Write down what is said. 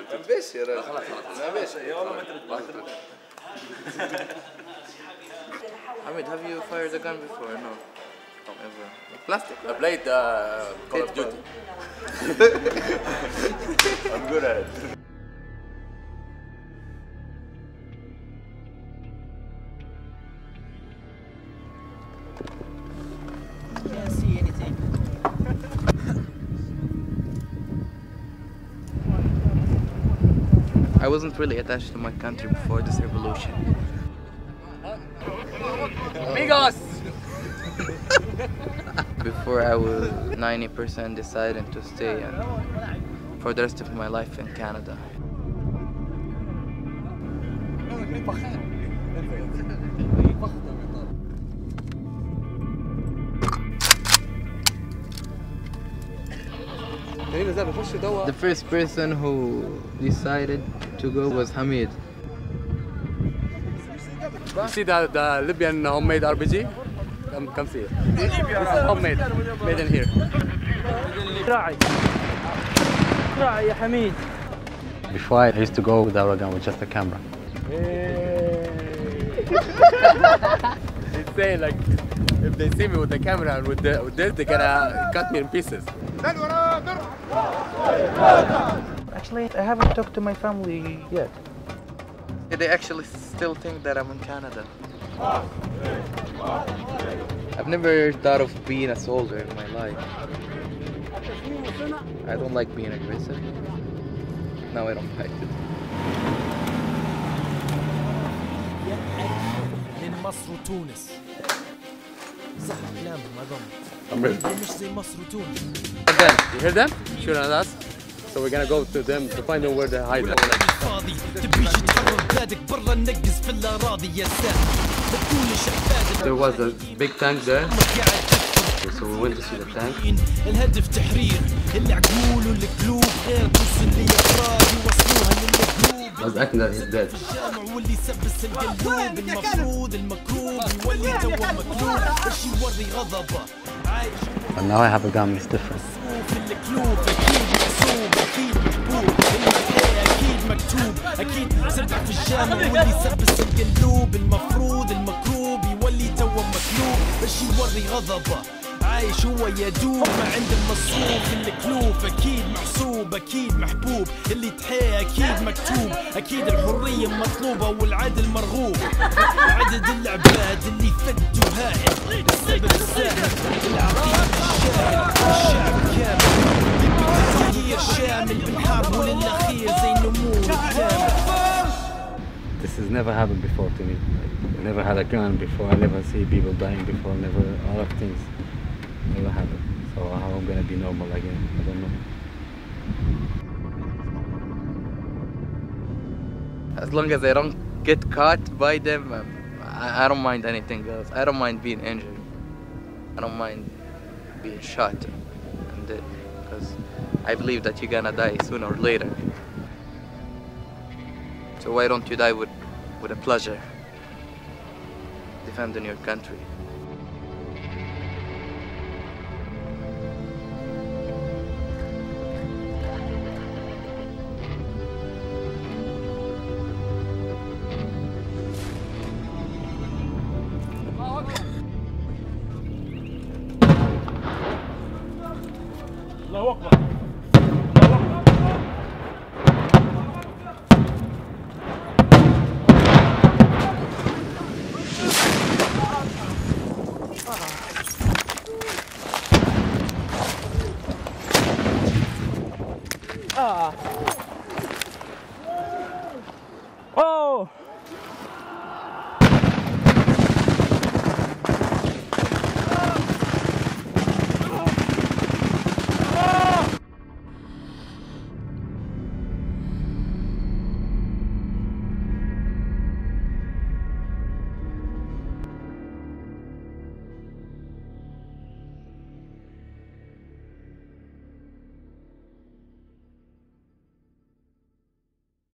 مباش يا راجل مباش Hamid, have you fired a gun before? No. Ever. Plastic? I played Call of Duty. I'm good at it. I wasn't really attached to my country before this revolution. Amigos! Before I was 90% deciding to stay and for the rest of my life in Canada. The first person who decided to go was Hamid. You see the Libyan homemade RPG? Come see it. This is homemade, made in here. Before I used to go without a gun with just a camera. They say like, if they see me with the camera and with this, they're gonna cut me in pieces. Actually, I haven't talked to my family yet. They actually still think that I'm in Canada. I've never thought of being a soldier in my life. I don't like being aggressive. No, I don't like it. I'm ready. You hear them? Sure, and us. So we're gonna go to them to find out where they hide. There was a big tank there. So we went to see the tank. I was acting that he's dead. But now I have a gun, it's different. عايش هو يدوب ما عند المصروف الكلوب اكيد محسوب اكيد محبوب اللي تحيه اكيد مكتوب اكيد الحريه المطلوبه والعدل مرغوب عدد العباد اللي فدوا هائل السبب السائد العقيد الشاعر والشعب كامل تغيير شامل بالحرب وللاخير زي النمور الكامل. This has never happened before to me. I never had a gun before, I never see people dying before, never all of things. Never happened. So how I'm gonna be normal again? I don't know. As long as I don't get caught by them, I don't mind anything else. I don't mind being injured. I don't mind being shot and dead, because I believe that you're gonna die sooner or later. So why don't you die with a pleasure, defending your country? الله أكبر